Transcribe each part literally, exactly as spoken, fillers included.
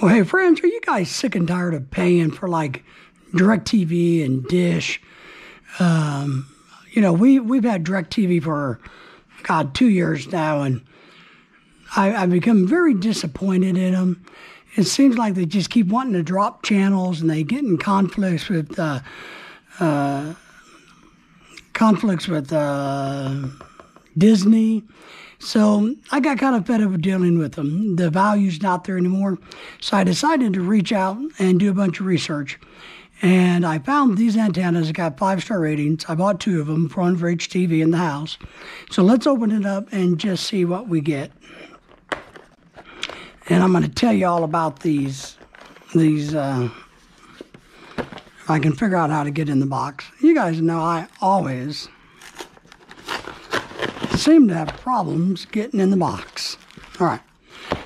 Well, hey, friends, are you guys sick and tired of paying for, like, DirecTV and Dish? Um, you know, we, we've had DirecTV for, God, two years now, and I, I've become very disappointed in them. It seems like they just keep wanting to drop channels, and they get in conflicts with, uh, uh, conflicts with, uh, Disney. So I got kind of fed up with dealing with them. The value's not there anymore. So I decided to reach out and do a bunch of research. And I found these antennas that got five-star ratings. I bought two of them, one for each T V in the house. So let's open it up and just see what we get. And I'm going to tell you all about these. These, uh, if I can figure out how to get in the box. You guys know I always seem to have problems getting in the box. All right.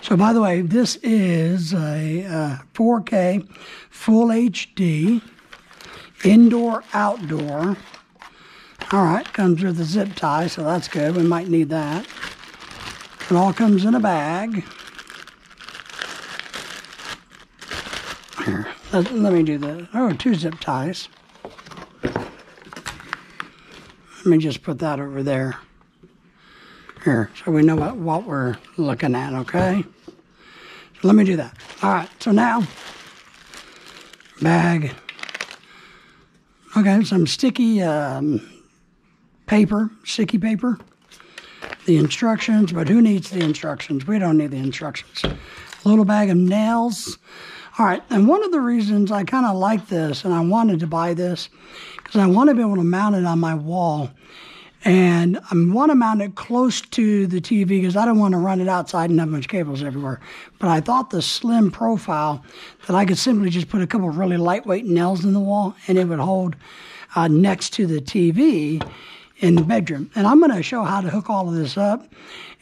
So, by the way, this is a uh, four K Full H D, indoor, outdoor. All right, comes with a zip tie, so that's good. We might need that. It all comes in a bag. Here, let, let me do that. Oh, two zip ties. Let me just put that over there. Here, so we know what, what we're looking at, okay? So let me do that. All right, so now, bag. Okay, some sticky um, paper, sticky paper. The instructions, but who needs the instructions? We don't need the instructions. A little bag of nails. All right, and one of the reasons I kind of like this, and I wanted to buy this, because I want to be able to mount it on my wall. And I want to mount it close to the T V because I don't want to run it outside and have much cables everywhere. But I thought the slim profile that I could simply just put a couple of really lightweight nails in the wall and it would hold uh, next to the T V in the bedroom. And I'm going to show how to hook all of this up.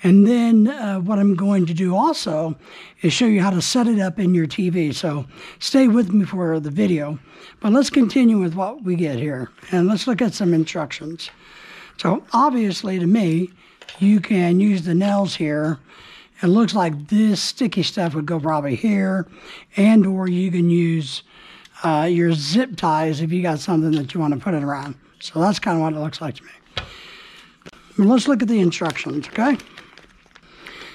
And then uh, what I'm going to do also is show you how to set it up in your T V. So stay with me for the video. But let's continue with what we get here. And let's look at some instructions. So obviously to me, you can use the nails here. It looks like this sticky stuff would go probably here, and or you can use uh, your zip ties if you got something that you want to put it around. So that's kind of what it looks like to me. Let's look at the instructions, okay?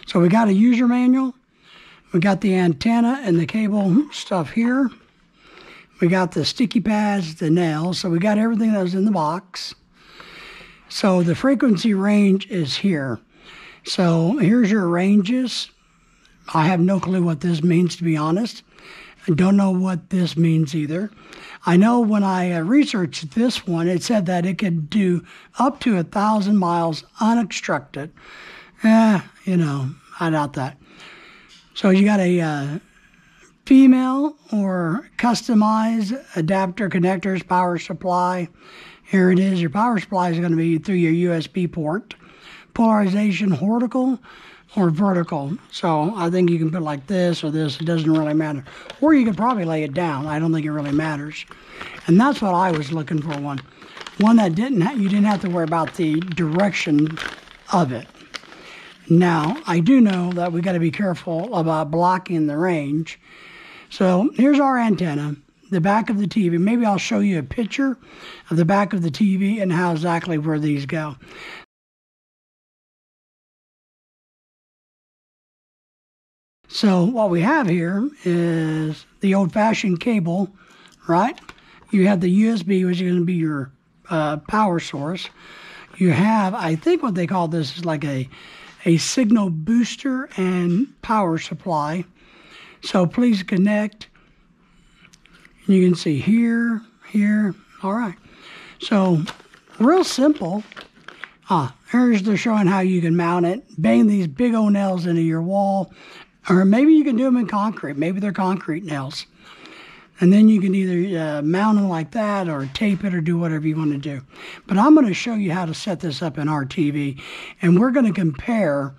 So we got a user manual. We got the antenna and the cable stuff here. We got the sticky pads, the nails. So we got everything that was in the box. So the frequency range is here. So here's your ranges. I have no clue what this means, to be honest. I don't know what this means either. I know when I researched this one, it said that it could do up to a thousand miles unobstructed. Eh, you know, I doubt that. So you got a uh, female or customized adapter, connectors, power supply. Here it is. Your power supply is going to be through your U S B port. Polarization, vertical or vertical. So I think you can put like this or this. It doesn't really matter. Or you could probably lay it down. I don't think it really matters. And that's what I was looking for, one. One that didn't ha- you didn't have to worry about the direction of it. Now, I do know that we got to be careful about blocking the range. So here's our antenna. The back of the T V. Maybe I'll show you a picture of the back of the T V and how exactly where these go. So what we have here is the old-fashioned cable, right? You have the U S B, which is going to be your uh, power source. You have, I think what they call this is like a, a signal booster and power supply. So please connect. You can see here, here, all right. So, real simple. Ah, here's the showing how you can mount it. Bang these big old nails into your wall. Or maybe you can do them in concrete. Maybe they're concrete nails. And then you can either uh, mount them like that or tape it or do whatever you want to do. But I'm going to show you how to set this up in our T V. And we're going to compare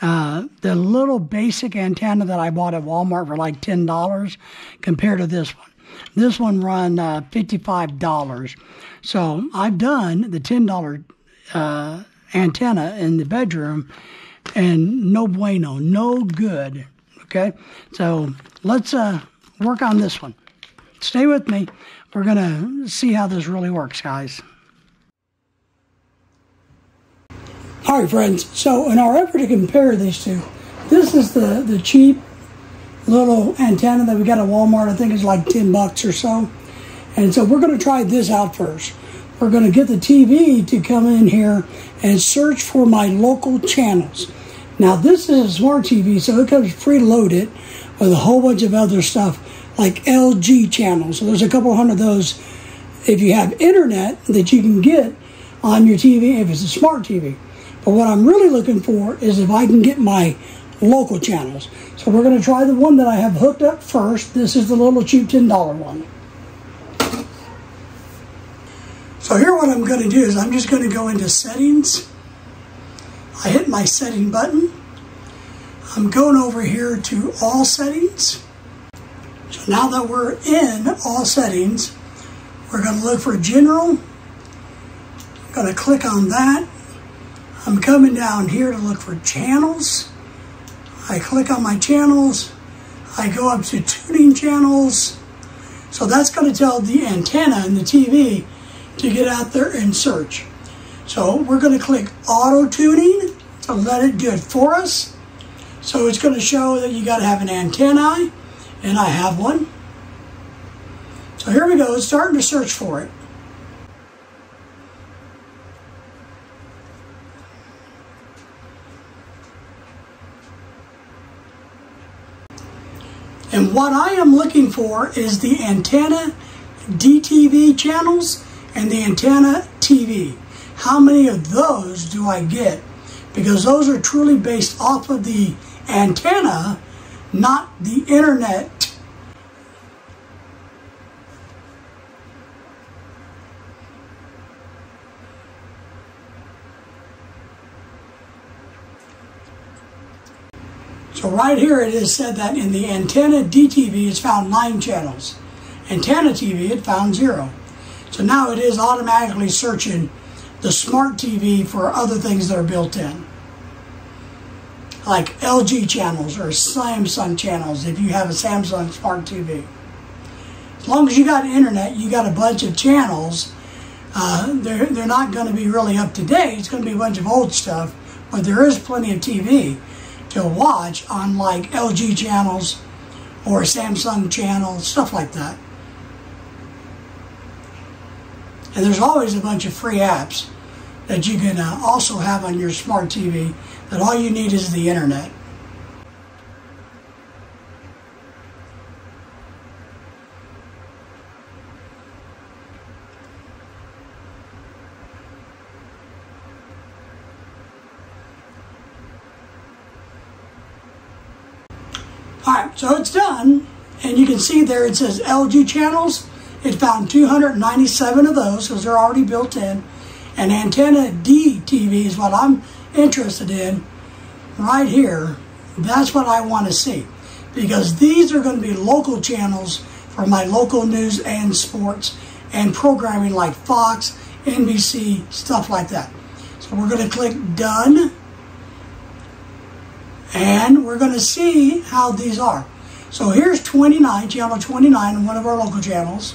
Uh, the little basic antenna that I bought at Walmart for like ten dollars compared to this one. This one run uh, fifty-five dollars. So I've done the ten dollar uh, antenna in the bedroom and no bueno, no good. Okay, so let's uh, work on this one. Stay with me. We're going to see how this really works, guys. All right, friends. So in our effort to compare these two, this is the, the cheap little antenna that we got at Walmart. I think it's like ten bucks or so. And so we're going to try this out first. We're going to get the T V to come in here and search for my local channels. Now, this is a smart T V, so it comes preloaded with a whole bunch of other stuff like L G channels. So there's a couple hundred of those if you have internet that you can get on your T V if it's a smart T V. But what I'm really looking for is if I can get my local channels. So we're going to try the one that I have hooked up first. This is the little cheap ten dollar one. So here what I'm going to do is I'm just going to go into settings. I hit my setting button. I'm going over here to all settings. So now that we're in all settings, we're going to look for general. I'm going to click on that. I'm coming down here to look for channels. I click on my channels. I go up to tuning channels. So that's going to tell the antenna and the T V to get out there and search. So we're going to click auto tuning to let it do it for us. So it's going to show that you got to have an antenna, and I have one. So here we go, it's starting to search for it. And what I am looking for is the antenna D T V channels and the antenna T V. How many of those do I get? Because those are truly based off of the antenna, not the internet. So right here it is said that in the antenna D T V it's found nine channels. Antenna T V it found zero. So now it is automatically searching the smart T V for other things that are built in. Like L G channels or Samsung channels if you have a Samsung smart T V. As long as you got internet, you got a bunch of channels. Uh, they're, they're not going to be really up to date. It's going to be a bunch of old stuff. But there is plenty of T V to watch on like L G channels or Samsung channels, stuff like that. And there's always a bunch of free apps that you can uh, also have on your smart T V that all you need is the internet. Alright, so it's done, and you can see there it says L G channels. It found two hundred ninety-seven of those because they're already built in. And antenna D T V is what I'm interested in right here. That's what I want to see, because these are going to be local channels for my local news and sports and programming like Fox, N B C, stuff like that. So we're going to click done. And we're going to see how these are. So here's twenty-nine, channel twenty-nine, one of our local channels.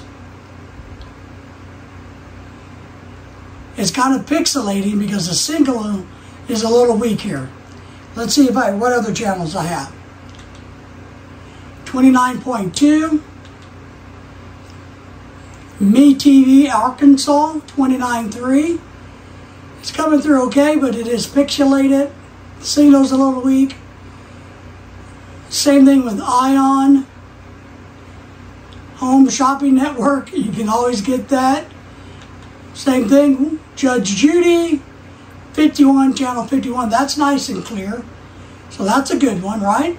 It's kind of pixelating because the signal is a little weak here. Let's see if I, what other channels I have. twenty-nine point two. Me T V Arkansas, twenty-nine point three. It's coming through okay, but it is pixelated. Signal's a little weak. Same thing with Ion. Home Shopping Network, you can always get that. Same thing, Judge Judy, fifty-one, channel fifty-one. That's nice and clear. So that's a good one, right?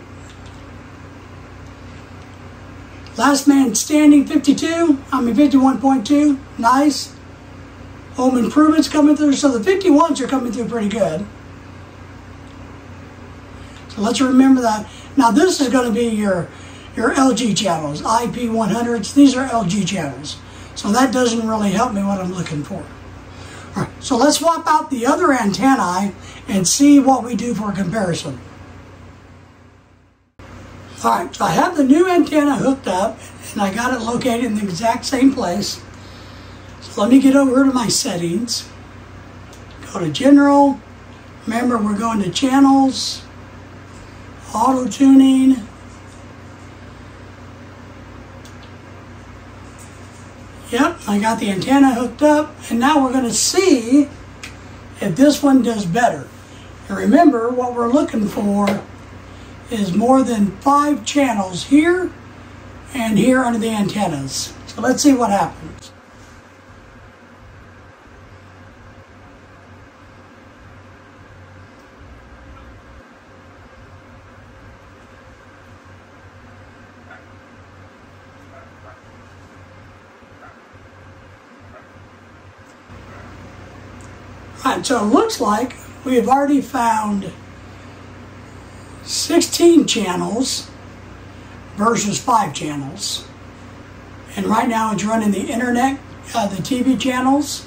Last Man Standing, fifty-two, I mean fifty-one point two, nice. Home Improvement's coming through, so the fifty-ones are coming through pretty good. So let's remember that. Now this is going to be your, your L G channels, I P one hundreds. These are L G channels. So that doesn't really help me what I'm looking for. All right, so let's swap out the other antennae and see what we do for a comparison. Alright, so I have the new antenna hooked up and I got it located in the exact same place. So let me get over to my settings. Go to general. Remember, we're going to channels, auto tuning, yep, I got the antenna hooked up, and now we're going to see if this one does better. And remember, what we're looking for is more than five channels here and here under the antennas. So let's see what happens. Alright, so it looks like we have already found sixteen channels versus five channels. And right now it's running the internet, uh, the T V channels.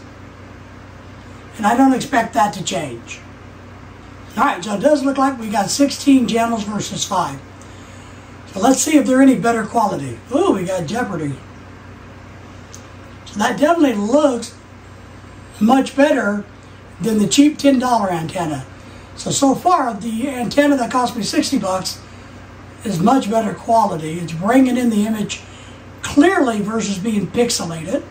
And I don't expect that to change. Alright, so it does look like we got sixteen channels versus five. So let's see if they're any better quality. Ooh, we got Jeopardy. So that definitely looks much better than the cheap ten dollar antenna. So, so far, the antenna that cost me sixty bucks is much better quality. It's bringing in the image clearly versus being pixelated.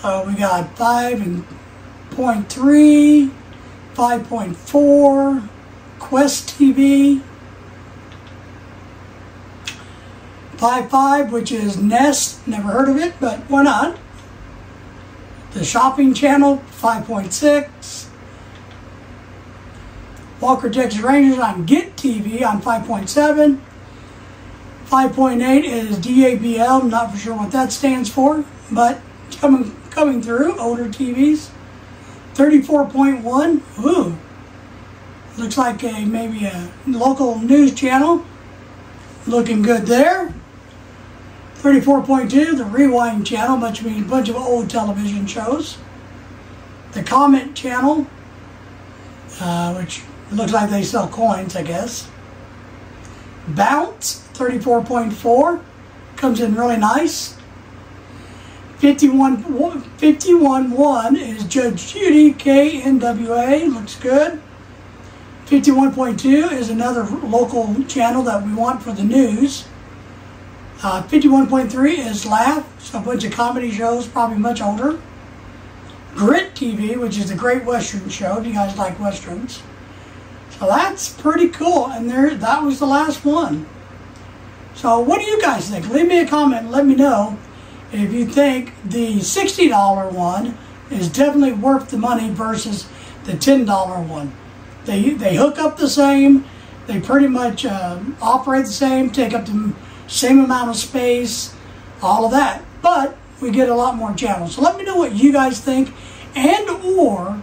So we got five point three, five point four, Quest T V, five point five, which is Nest, never heard of it, but why not? The shopping channel, five point six. Walker Texas Rangers on Get T V on five point seven. five point eight is D A B L, not for sure what that stands for, but coming, coming through, older T Vs. thirty-four point one, ooh, looks like a, maybe a local news channel. Looking good there. thirty-four point two, the Rewind channel, much means a bunch of old television shows. The Comment channel, uh, which looks like they sell coins, I guess. Bounce, thirty-four point four, comes in really nice. fifty-one point one is Judge Judy, K N W A, looks good. fifty-one point two is another local channel that we want for the news. Uh, fifty-one point three is Laugh, so a bunch of comedy shows, probably much older. Grit T V, which is the Great Western show. Do you guys like Westerns? So that's pretty cool, and there that was the last one. So what do you guys think? Leave me a comment and let me know if you think the sixty dollar one is definitely worth the money versus the ten dollar one. They, they hook up the same, they pretty much uh, operate the same, take up the same amount of space, all of that, but we get a lot more channels. So let me know what you guys think, and or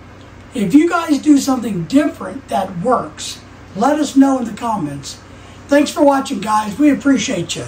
if you guys do something different that works, let us know in the comments. Thanks for watching, guys. We appreciate you.